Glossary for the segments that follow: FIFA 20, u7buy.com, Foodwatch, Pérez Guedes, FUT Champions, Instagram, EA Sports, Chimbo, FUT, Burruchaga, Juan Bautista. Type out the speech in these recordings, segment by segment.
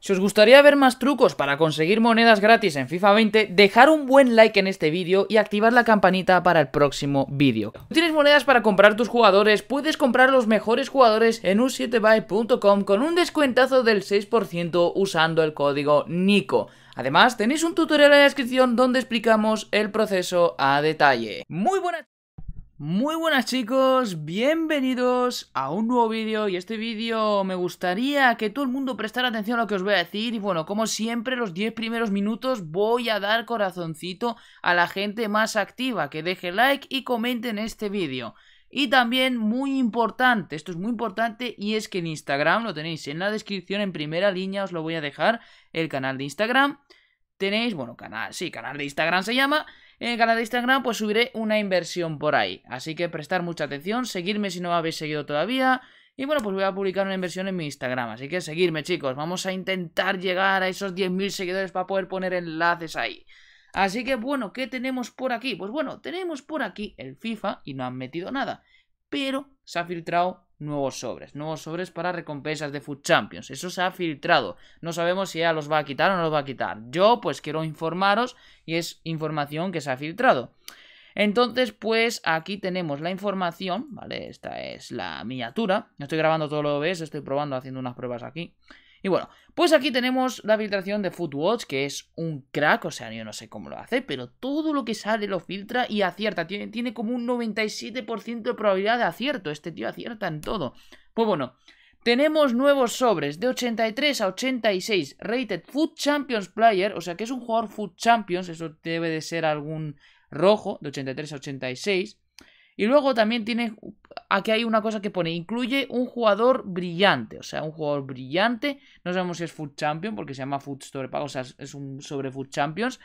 Si os gustaría ver más trucos para conseguir monedas gratis en FIFA 20, dejar un buen like en este vídeo y activar la campanita para el próximo vídeo. Si tienes monedas para comprar tus jugadores, puedes comprar los mejores jugadores en u7buy.com con un descuentazo del 6% usando el código NICO. Además, tenéis un tutorial en la descripción donde explicamos el proceso a detalle. Muy buenas chicos, bienvenidos a un nuevo vídeo, y este vídeo me gustaría que todo el mundo prestara atención a lo que os voy a decir. Y bueno, como siempre, los 10 primeros minutos voy a dar corazoncito a la gente más activa, que deje like y comente en este vídeo. Y también, muy importante, esto es muy importante, y es que en Instagram, lo tenéis en la descripción en primera línea, os lo voy a dejar, el canal de Instagram. Tenéis, bueno, canal de Instagram se llama. En el canal de Instagram pues subiré una inversión por ahí, así que prestar mucha atención, seguirme si no me habéis seguido todavía. Y bueno, pues voy a publicar una inversión en mi Instagram, así que seguirme chicos, vamos a intentar llegar a esos 10.000 seguidores para poder poner enlaces ahí. Así que bueno, ¿qué tenemos por aquí? Pues bueno, tenemos por aquí el FIFA y no han metido nada, pero se ha filtrado nuevos sobres para recompensas de FUT Champions. Eso se ha filtrado, no sabemos si ya los va a quitar o no los va a quitar. Yo pues quiero informaros, y es información que se ha filtrado. Entonces pues aquí tenemos la información, ¿vale? Esta es la miniatura, no estoy grabando todo lo que ves, estoy probando, haciendo unas pruebas aquí. Y bueno, pues aquí tenemos la filtración de Foodwatch, que es un crack, o sea, yo no sé cómo lo hace, pero todo lo que sale lo filtra y acierta. Tiene como un 97% de probabilidad de acierto, este tío acierta en todo. Pues bueno, tenemos nuevos sobres de 83 a 86 rated FUT Champions Player, o sea que es un jugador FUT Champions, eso debe de ser algún rojo, de 83 a 86. Y luego también tiene, aquí hay una cosa que pone, incluye un jugador brillante, o sea, un jugador brillante, no sabemos si es FUT Champions, porque se llama FUT sobre pago, o sea, es un sobre FUT Champions,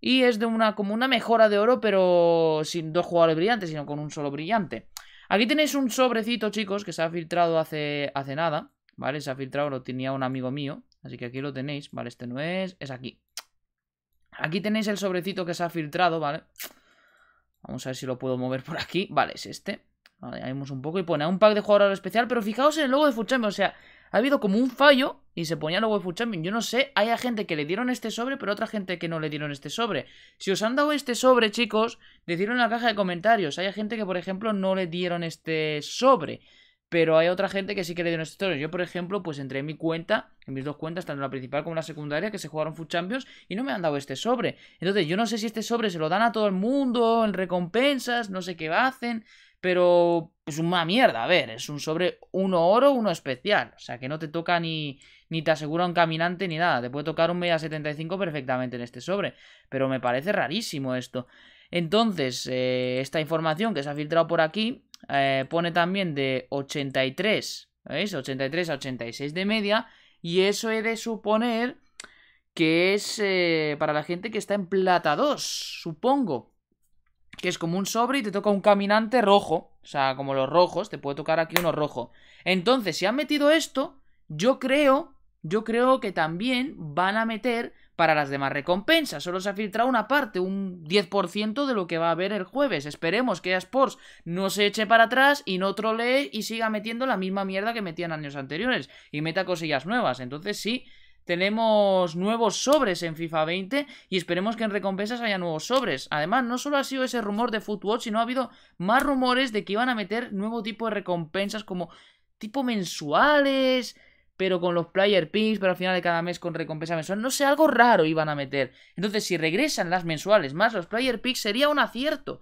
y es de como una mejora de oro, pero sin dos jugadores brillantes, sino con un solo brillante. Aquí tenéis un sobrecito, chicos, que se ha filtrado hace nada, ¿vale? Se ha filtrado, lo tenía un amigo mío, así que aquí lo tenéis, ¿vale? Este no es aquí. Aquí tenéis el sobrecito que se ha filtrado, ¿vale? Vamos a ver si lo puedo mover por aquí. Vale, es este. Vale, vemos un poco y pone a un pack de jugador especial. Pero fijaos en el logo de FUT Champions. O sea, ha habido como un fallo y se ponía el logo de FUT Champions. Yo no sé, hay gente que le dieron este sobre, pero otra gente que no le dieron este sobre. Si os han dado este sobre, chicos, decidlo en la caja de comentarios. Hay gente que, por ejemplo, no le dieron este sobre, pero hay otra gente que sí que le dieron este sobre. Yo, por ejemplo, pues entré en mi cuenta, en mis dos cuentas, tanto la principal como la secundaria, que se jugaron FUT Champions, y no me han dado este sobre. Entonces, yo no sé si este sobre se lo dan a todo el mundo en recompensas, no sé qué hacen, pero es una mierda. A ver, es un sobre, uno oro, uno especial. O sea, que no te toca ni te asegura un caminante ni nada. Te puede tocar un media 75 perfectamente en este sobre, pero me parece rarísimo esto. Entonces, esta información que se ha filtrado por aquí, pone también de 83, ¿veis? 83 a 86 de media, y eso he de suponer que es para la gente que está en plata 2, supongo, que es como un sobre y te toca un caminante rojo, o sea, como los rojos, te puede tocar aquí uno rojo. Entonces, si han metido esto, yo creo que también van a meter para las demás recompensas. Solo se ha filtrado una parte, un 10% de lo que va a haber el jueves. Esperemos que EA Sports no se eche para atrás y no trolee y siga metiendo la misma mierda que metían años anteriores y meta cosillas nuevas. Entonces sí, tenemos nuevos sobres en FIFA 20 y esperemos que en recompensas haya nuevos sobres. Además, no solo ha sido ese rumor de Foodwatch, sino ha habido más rumores de que iban a meter nuevo tipo de recompensas como tipo mensuales, pero con los player picks, pero al final de cada mes con recompensa mensual, no sé, algo raro iban a meter. Entonces, si regresan las mensuales más los player picks, sería un acierto.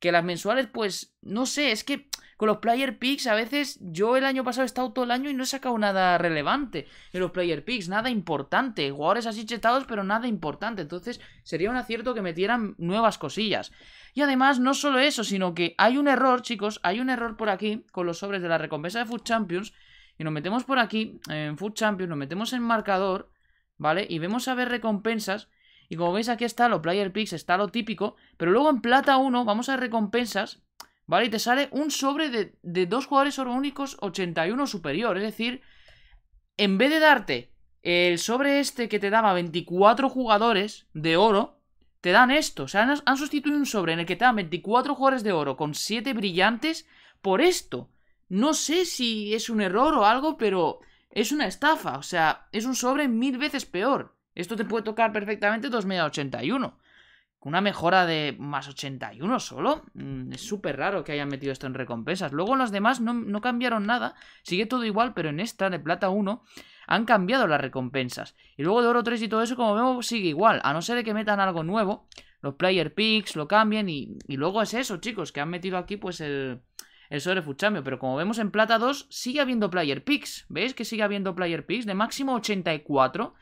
Que las mensuales, pues, no sé, es que con los player picks a veces, yo el año pasado he estado todo el año y no he sacado nada relevante en los player picks, nada importante, jugadores así chetados, pero nada importante. Entonces, sería un acierto que metieran nuevas cosillas. Y además, no solo eso, sino que hay un error, chicos, hay un error por aquí con los sobres de la recompensa de FUT Champions. Y nos metemos por aquí, en FUT Champions, nos metemos en marcador, ¿vale? Y vemos a ver recompensas. Y como veis, aquí está lo player picks, está lo típico. Pero luego en plata 1, vamos a recompensas, ¿vale? Y te sale un sobre de dos jugadores oro únicos 81 superior. Es decir, en vez de darte el sobre este que te daba 24 jugadores de oro, te dan esto. O sea, han sustituido un sobre en el que te dan 24 jugadores de oro con 7 brillantes por esto. No sé si es un error o algo, pero es una estafa, o sea, es un sobre 1000 veces peor. Esto te puede tocar perfectamente 2.81. Una mejora de más 81 solo. Es súper raro que hayan metido esto en recompensas. Luego las demás no cambiaron nada. Sigue todo igual, pero en esta de plata 1 han cambiado las recompensas. Y luego de oro 3 y todo eso, como vemos, sigue igual. A no ser de que metan algo nuevo. Los player picks lo cambien y luego es eso, chicos, que han metido aquí pues el sobre FUT Champions. Pero como vemos en plata 2 sigue habiendo player picks. ¿Veis que sigue habiendo player picks? De máximo 84.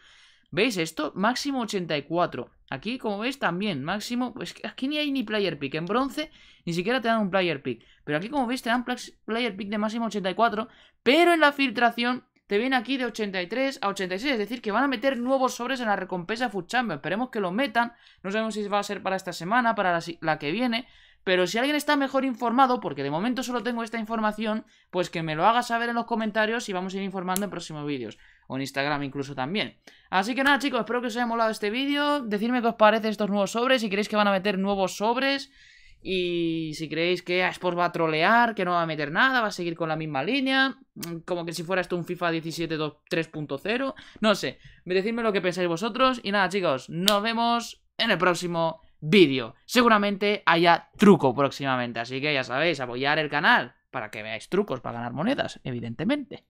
¿Veis esto? Máximo 84. Aquí, como veis, también máximo... Pues aquí ni hay ni player pick. En bronce ni siquiera te dan un player pick. Pero aquí, como veis, te dan player pick de máximo 84. Pero en la filtración te viene aquí de 83 a 86. Es decir, que van a meter nuevos sobres en la recompensa FUT Champions. Esperemos que lo metan. No sabemos si va a ser para esta semana, para la que viene. Pero si alguien está mejor informado, porque de momento solo tengo esta información, pues que me lo haga saber en los comentarios y vamos a ir informando en próximos vídeos. O en Instagram incluso también. Así que nada, chicos, espero que os haya molado este vídeo. Decidme qué os parece estos nuevos sobres, si creéis que van a meter nuevos sobres. Y si creéis que EA Sports va a trolear, que no va a meter nada, va a seguir con la misma línea, como que si fuera esto un FIFA 17 3.0. No sé, decidme lo que pensáis vosotros. Y nada, chicos, nos vemos en el próximo vídeo. Seguramente haya truco próximamente, así que ya sabéis, apoyar el canal para que veáis trucos para ganar monedas, evidentemente.